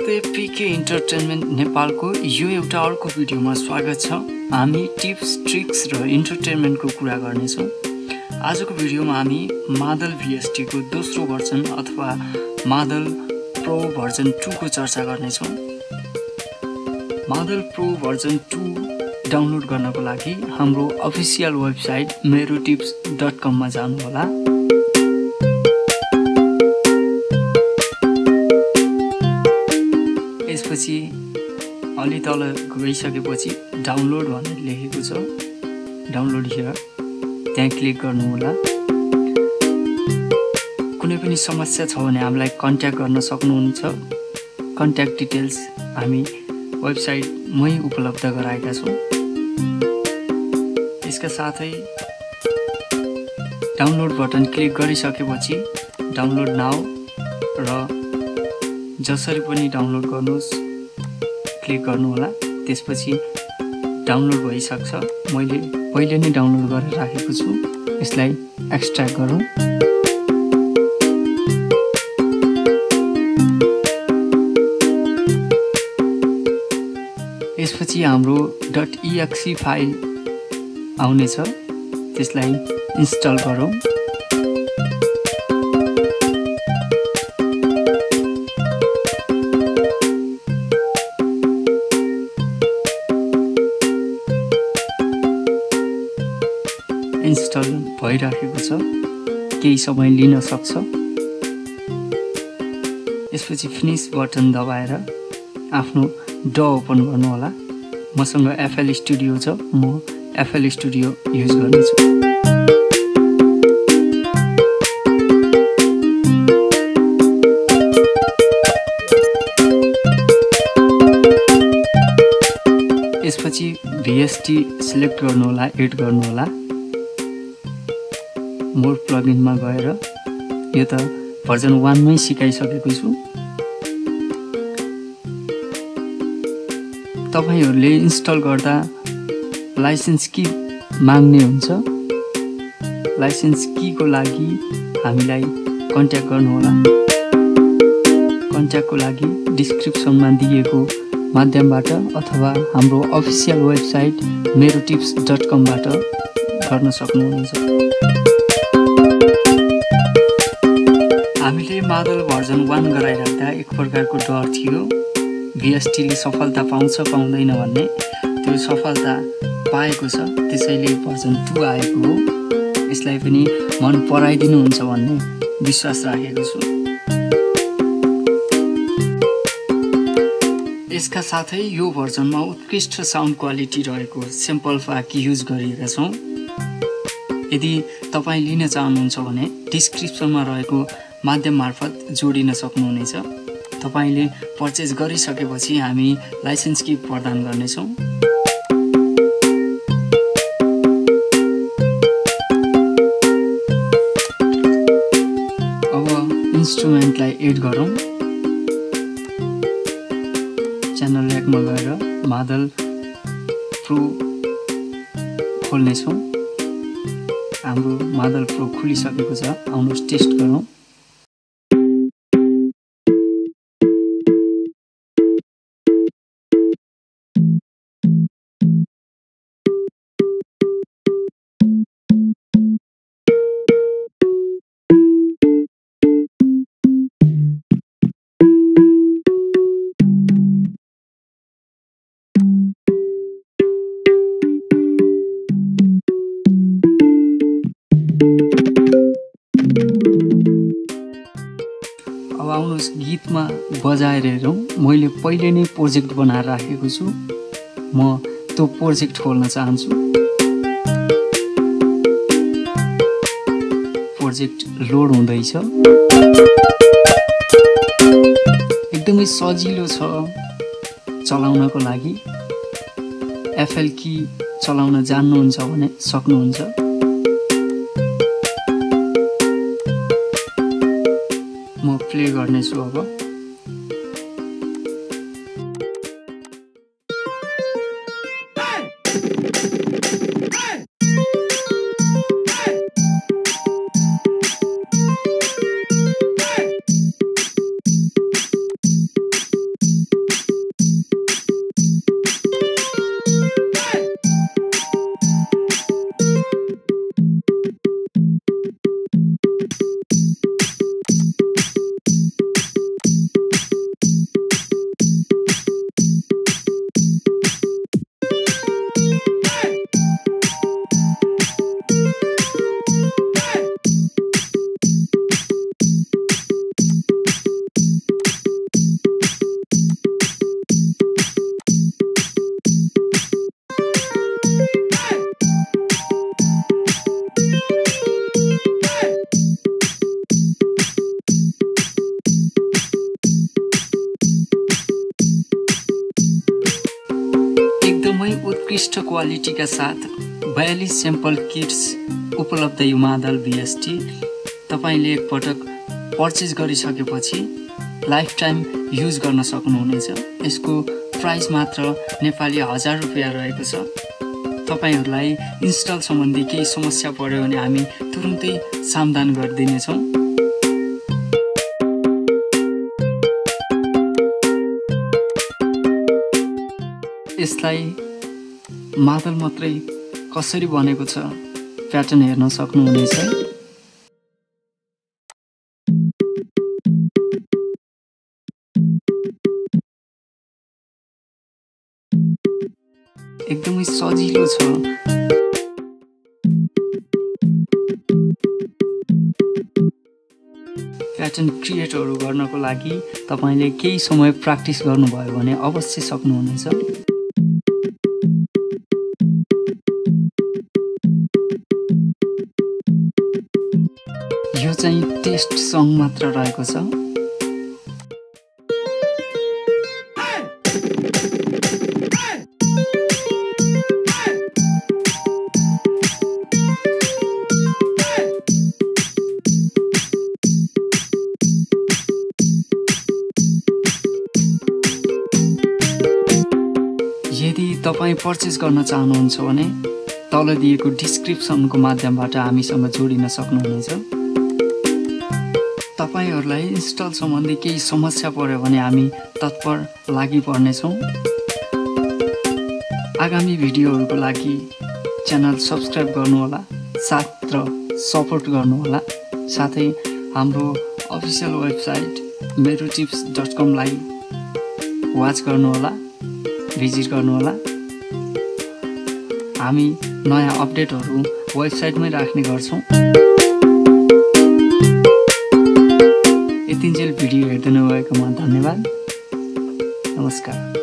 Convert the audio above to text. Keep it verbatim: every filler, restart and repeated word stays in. नमस्ते पीके इन्टरटेनमेन्ट नेपालको यो एउटा अर्को भिडियोमा स्वागत छ। हामी टिप्स ट्रिक्स र इन्टरटेनमेन्टको कुरा गर्नेछौं। आजको भिडियोमा हामी मादल भिएसटी को दोस्रो भर्जन अथवा मादल प्रो भर्जन टू को चर्चा गर्नेछौं। मादल प्रो भर्जन टू डाउनलोड गर्नको लागि हाम्रो official website Merotips dot com मा जानुहोला। यसपछि अलि तल गइसकेपछि डाउनलोड भनेर लेखेको छ, डाउनलोड हियर त्यहाँ क्लिक गर्नुहोला। कुनै पनि समस्या छ भने हामीलाई कन्ट्याक्ट गर्न सक्नुहुन्छ। कन्ट्याक्ट डिटेल्स हामी वेबसाइटमै उपलब्ध गराएका छौँ। यसका साथै डाउनलोड बटन क्लिक गरिसकेपछि डाउनलोड नाउ र जसरी पनि डाउनलोड गर्नुहोस् क्लिक गर्नुहोला। त्यसपछि डाउनलोड भइसक्छ। मैले पहिले नै डाउनलोड गरेर राखेको छु। यसलाई एक्सट्र्याक्ट गरौँ। यसपछि हाम्रो .exe फाइल आउनेछ, त्यसलाई इन्स्टल गरौँ। इन्स्टल भइराखेको छ, केही समय लिन सक्छ। यसपछि फिनिस बटन दबाएर आफ्नो ड ओपन गर्नुहोला। मसँग एफएल स्टुडियो छ, म एफएल स्टुडियो युज गर्नेछु। यसपछि भिएसटी सिलेक्ट गर्नुहोला, एड गर्नुहोला। मोर प्लगइन मा गएर यो त भर्जन एक मै सिकाइसकेको छु। तपाईहरुले इन्स्टल गर्दा लाइसेन्स की माग्ने हुन्छ। लाइसेन्स की को लागि हामीलाई कन्ट्याक्ट गर्नुहोला। कन्ट्याक्टको लागि डिस्क्रिप्सनमा दिएको माध्यमबाट अथवा हाम्रो official website merotips dot com बाट गर्न सक्नुहुन्छ। हामीले मादल भर्जन एक गराइराख्दा एक प्रकारको डर थियो, भिएसटीले सफलता पाउँछ पाउँदैन भन्ने। त्यो सफलता पाएको छ, त्यसैले भर्जन टू आएको हो। यसलाई पनि मन पराइदिनुहुन्छ भन्ने विश्वास राखेको छु। यसका साथै यो भर्जनमा उत्कृष्ट साउन्ड क्वालिटी रहेको सिम्पल फ्याक युज गरिरहेका छौँ। यदि तपाईँ लिन चाहनुहुन्छ भने डिस्क्रिप्सनमा रहेको माध्यम मार्फत जोडिन सक्नुहुनेछ। तपाईले पर्चेज गरिसकेपछि हामी लाइसेन्स की प्रदान गर्नेछौँ। अब इन्स्ट्रुमेन्टलाई एड गरौँ। च्यानल ल्याकमा गएर मादल प्रो खोल्नेछौँ। हाम्रो मादल प्रो खुलिसकेको छ, आउनुहोस् टेस्ट गरौँ। अब आउनुहोस् गीतमा बजाएर हेरौँ। मैले पहिले नै प्रोजेक्ट बनाएर राखेको छु, म त्यो प्रोजेक्ट खोल्न चाहन्छु। प्रोजेक्ट लोड हुँदैछ। एकदमै सजिलो छ चलाउनको लागि। एफएल की चलाउन जान्नुहुन्छ भने सक्नुहुन्छ। म प्ले गर्नेछु। अब वही उत्कृष्ट क्वालिटी का साथ बयालीस सैंपल किट्स उपलब्ध यो मादल बीएसटी तपाईले एक पटक पर्चेज गरिसकेपछि लाइफ टाइम यूज गर्न सक्नुहुनेछ। यसको प्राइस मात्र नेपाली हजार रुपैयाँ रहेको छ। तपाईहरुलाई इन्स्टल सम्बन्धी केही समस्या पर्यो भने हामी तुरुन्तै समाधान गरिदिने छौं। यसलाई मादल मात्रै कसरी बनेको छ प्याटर्न हेर्न सक्नुहुनेछ। एकदमै सजिलो छ। प्याटर्न क्रिएटहरु गर्नको लागि तपाईले केही समय प्र्याक्टिस गर्नुभयो भने अवश्य सक्नुहुनेछ। यो चाहिँ टेस्ट सङ मात्र रहेको छ। यदि तपाईं पर्चेज गर्न चाहनुहुन्छ भने तल दिएको डिस्क्रिप्सनको माध्यमबाट हामीसँग जोडिन सक्नुहुनेछ। तपाईहरुलाई इन्स्टल सम्बन्धी केही समस्या पर्यो भने हामी तत्पर लागि पर्ने छौं। आगामी भिडियोहरुको लागि च्यानल सब्स्क्राइब गर्नुहोला साथ र सपोर्ट गर्नुहोला। साथै हाम्रो official website Mero tips dot com लाई वाच गर्नुहोला, भिजिट गर्नुहोला। हामी नयाँ अपडेटहरु वेबसाइटमै राख्ने गर्छौं। यतिन्जेल भिडियो हेर्दै हुनुभएकोमा धन्यवाद। नमस्कार।